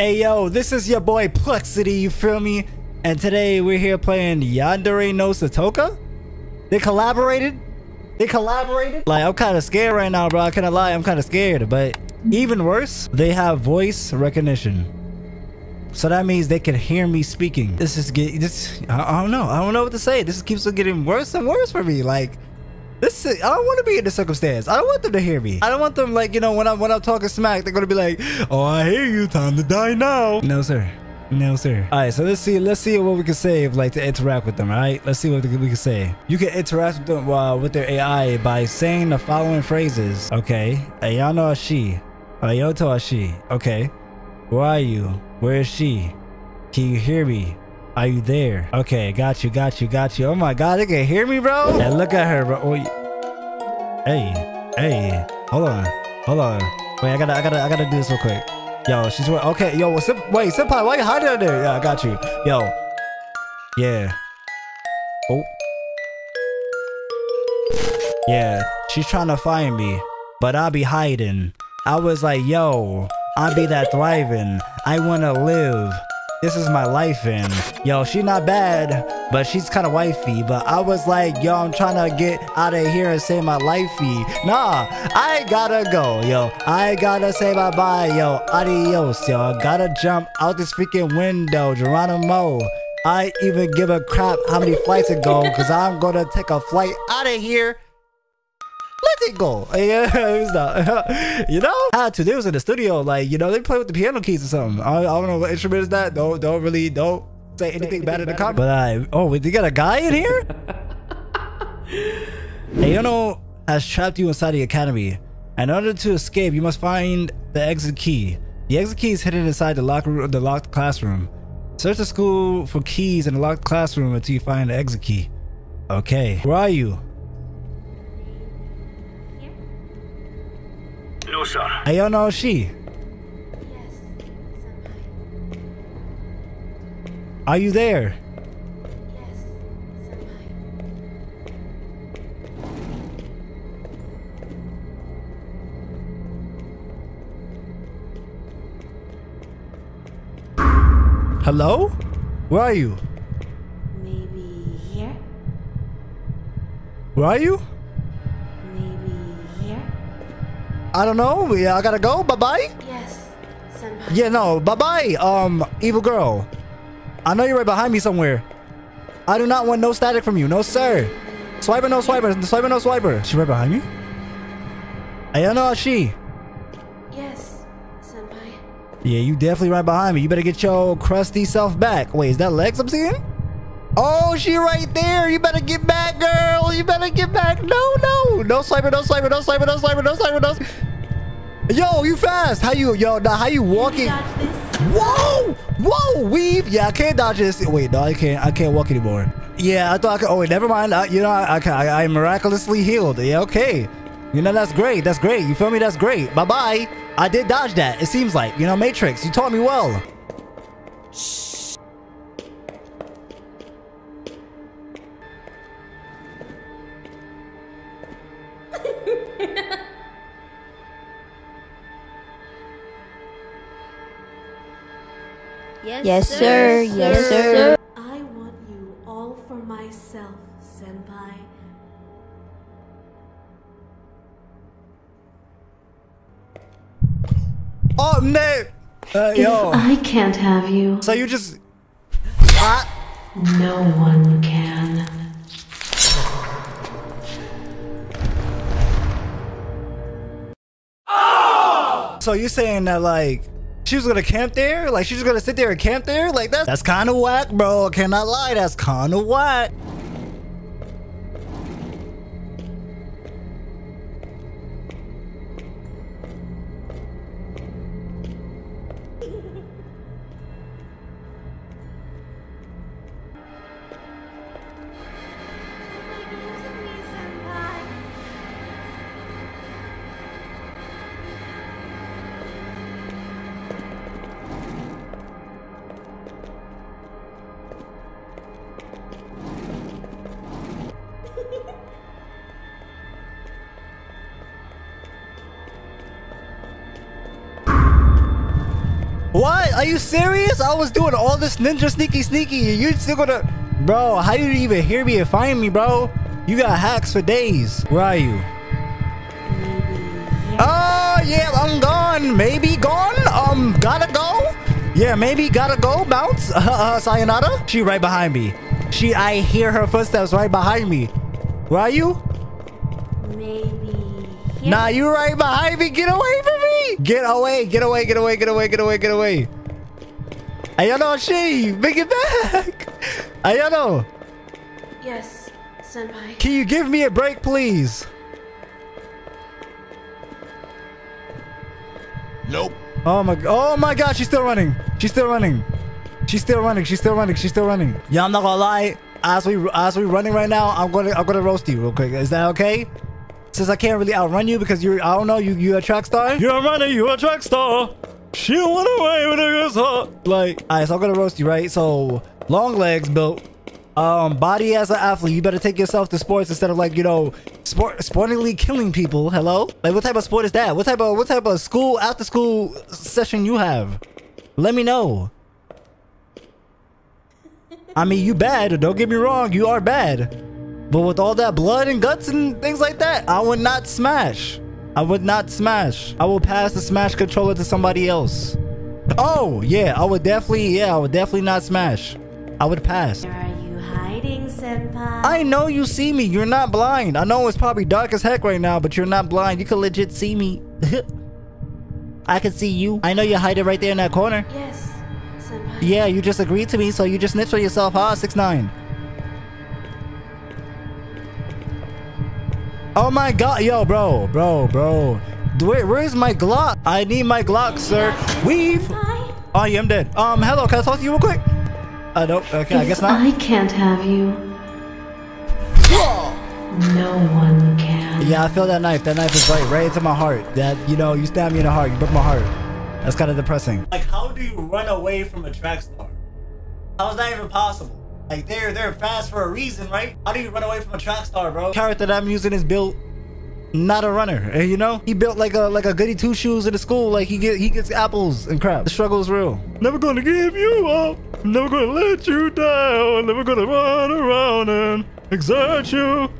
Hey yo, this is your boy Plexity, you feel me? And today we're here playing Yandere no Satoka? They collaborated? Like, I'm kind of scared right now, bro. I can't lie, I'm kind of scared. But even worse, they have voice recognition. So that means they can hear me speaking. I don't know what to say. This keeps on getting worse and worse for me. Like, I don't want to be in this circumstance. I don't want them to hear me. I don't want them, like, you know, when I'm talking smack, they're gonna be like, "Oh, I hear you. Time to die now." No, sir. No, sir. All right, so let's see what we can save, like, to interact with them. All right, let's see what we can say. You can interact with them with their AI by saying the following phrases. Okay, Ayano Ashi, Ayoto Ashi. Okay, where are you? Where is she? Can you hear me? Are you there? Okay, got you. Oh my god, they can hear me, bro. And look at her, bro. Wait. Hey, hold on. Wait, I gotta do this real quick. Yo, she's okay. Yo, wait, senpai, why you hiding out there? Yeah, I got you. Yo, yeah. Oh, yeah. She's trying to find me, but I be hiding. I was like, yo, I be that thriving. I wanna live. This is my life in. Yo, she not bad, but she's kind of wifey. But I was like, yo, I'm trying to get out of here and save my lifey. Nah, I gotta go, yo. I gotta say bye-bye, yo. Adios, yo. I gotta jump out this freaking window, Geronimo. I even give a crap how many flights it go, because I'm gonna take a flight out of here. Let it go. You know? I had to. They was in the studio, like, you know, they play with the piano keys or something. I don't know what instrument is that. Don't say anything bad in the comments. But oh, wait, they got a guy in here? Ayono has trapped you inside the academy. In order to escape, you must find the exit key. The exit key is hidden inside the locked classroom. Search the school for keys in the locked classroom until you find the exit key. Okay. Where are you? No, sir. Ayano Ashi. Yes. Senpai. Are you there? Yes. Senpai. Hello? Where are you? Maybe here? Where are you? I don't know. Yeah, I gotta go. Bye-bye. Yes. Senpai. Yeah, no. Bye-bye. Evil girl. I know you're right behind me somewhere. I do not want no static from you. No, sir. Swiper, no swiper. Swiper, no swiper. She right behind me? Ayano Ashi. Yes, senpai. Yeah, you definitely right behind me. You better get your crusty self back. Wait, is that legs I'm seeing? Oh, she right there. You better get back, girl. You better get back. No. No swiper, no swiper, no swiper, no swiper, no swiper, no swiper. Yo, you fast. How you walking? Whoa, weave. Yeah, I can't dodge this. Wait, no, I can't walk anymore. Yeah, I thought I could. Oh, wait, never mind. I miraculously healed. Yeah, okay. You know, that's great. You feel me? That's great. Bye-bye. I did dodge that. It seems like, you know, Matrix, you taught me well. Shh. Yes, sir. I want you all for myself, senpai. Oh, no! Yo. I can't have you. So you just... No one can. Oh! So you're saying that, like... She was gonna camp there? Like, she's gonna sit there and camp there? Like, that's kind of whack, bro. I cannot lie, that's kind of whack. Are you serious? I was doing all this ninja sneaky. You're still gonna... Bro, how do you even hear me and find me, bro? You got hacks for days. Where are you? Oh, yeah, I'm gone. Maybe gone. Gotta go. Yeah, maybe gotta go. Bounce. Sayonara. She right behind me. I hear her footsteps right behind me. Where are you? Maybe. Yeah. Nah, you right behind me. Get away from me. Get away. Get away. Get away. Get away. Get away. Get away. Ayano, she. Make it back. Ayano. Yes, senpai. Can you give me a break, please? Nope. Oh my god, she's still running. She's still running. Yeah, I'm not gonna lie. As we running right now, I'm gonna roast you real quick. Is that okay? Since I can't really outrun you because you're, I don't know, you a track star? You're a runner, you a track star. She went away with her heart. Like, alright, so I'm gonna roast you, right? So long legs built. Body as an athlete, you better take yourself to sports instead of, like, you know, sportingly killing people. Hello? Like, what type of sport is that? What type of school, after school session you have? Let me know. I mean, you bad. Don't get me wrong. You are bad. But with all that blood and guts and things like that, I would not smash. I would not smash. I will pass the smash controller to somebody else. Oh, yeah. I would definitely not smash. I would pass. Senpai. I know you see me. You're not blind. I know it's probably dark as heck right now, but you're not blind. You can legit see me. I can see you. I know you're hiding right there in that corner. Yes, senpai. Yeah, you just agreed to me, so you just snitched on yourself, huh? 6ix9ine. Oh my god. Yo, bro. Where's my Glock? I need my Glock, sir. Weave. Oh, yeah, I'm dead. Hello. Can I talk to you real quick? I don't. Okay, I guess not. I can't have you. No one can. Yeah, I feel that knife. That knife is right into my heart. That, you know, you stabbed me in the heart. You broke my heart. That's kind of depressing. Like, how do you run away from a track star? How is that even possible? Like, they're fast for a reason, right? How do you run away from a track star, bro? The character that I'm using is built not a runner, and you know, he built like a goody two shoes in the school. Like, he gets apples and crap. The struggle's real. Never gonna give you up. Never gonna let you down. Never gonna run around and exert you.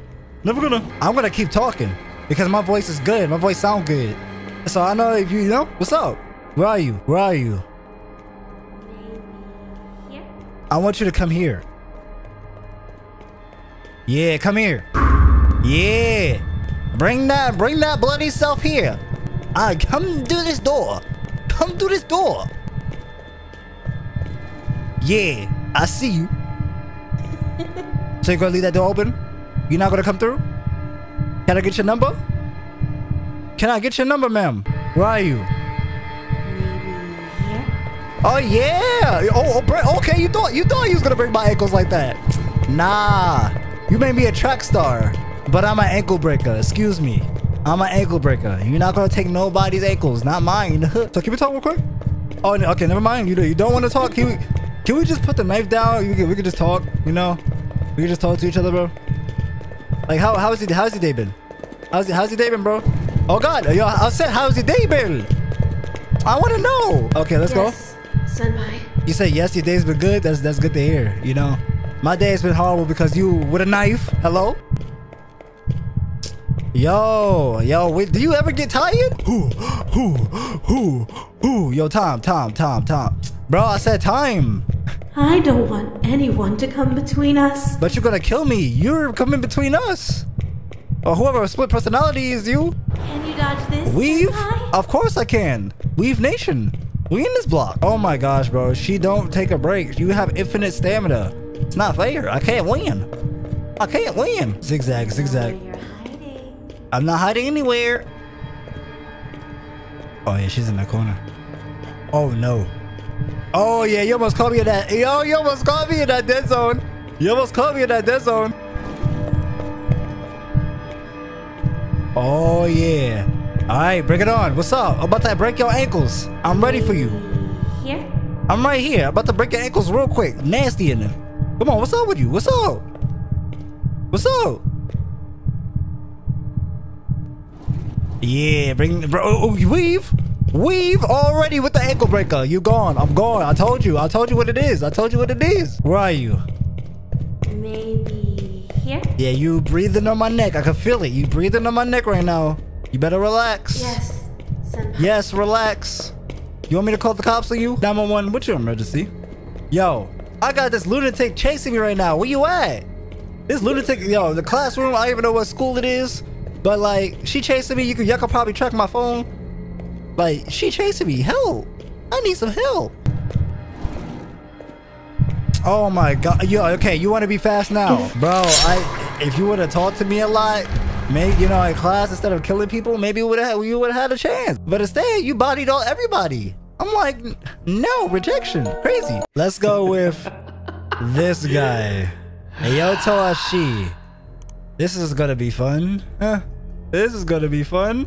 Never gonna. I'm gonna keep talking because my voice is good. My voice sound good. So I know if you, you know what's up. Where are you? Where are you? Here. I want you to come here. Yeah, come here. Yeah. Bring that bloody self here. I come through this door. Come through this door. Yeah, I see you. So you're gonna leave that door open? You're not gonna come through? Can I get your number? Can I get your number, ma'am? Where are you? Oh yeah. Oh okay. You thought you was gonna break my ankles like that? Nah. You made me a track star. But I'm an ankle breaker. Excuse me. I'm an ankle breaker. You're not gonna take nobody's ankles, not mine. So can we talk real quick? Oh, okay. Never mind. You don't want to talk. Can we just put the knife down? We can just talk. You know, we can just talk to each other, bro. Like how's your day been? How's your day been, bro? Oh God, yo, I said how's your day been? I want to know. Okay, let's go. Senpai. You said yes. Your day's been good. That's good to hear. You know, my day's been horrible because you with a knife. Hello. Wait, do you ever get tired? Who? Yo, Tom. Bro, I said time. I don't want anyone to come between us. But you're gonna kill me. You're coming between us. Or whoever split personality is you. Can you dodge this? Weave? Of course I can. Weave Nation. We in this block. Oh my gosh, bro. She don't take a break. You have infinite stamina. It's not fair. I can't win. Zigzag. I'm not hiding anywhere. Oh yeah, she's in that corner. Oh no. Oh yeah, you almost caught me in that. Yo, you almost caught me in that dead zone. Oh yeah. All right, bring it on. What's up? I'm about to break your ankles. I'm ready for you. Here? I'm right here. I'm about to break your ankles real quick. Nasty in them. Come on. What's up with you? What's up? Yeah, bring. Bro, weave. Weave already with the ankle breaker. You gone. I'm gone. I told you. I told you what it is. I told you what it is. Where are you? Maybe here? Yeah, you breathing on my neck. I can feel it. You breathing on my neck right now. You better relax. Yes. Senpai. Yes, relax. You want me to call the cops on you? 911, what's your emergency? Yo, I got this lunatic chasing me right now. Where you at? This lunatic, yo, the classroom, I don't even know what school it is. But like, she chasing me. Y'all can probably track my phone. Like, she chasing me. Help. I need some help. Oh my god. Yo, okay, you want to be fast now. Bro, if you would have talked to me a lot, maybe, you know, in class, instead of killing people, maybe you would have had a chance. But instead, you bodied all everybody. I'm like, no, rejection. Crazy. Let's go with this guy. Ayoto Ashi. This is going to be fun. Huh? This is going to be fun.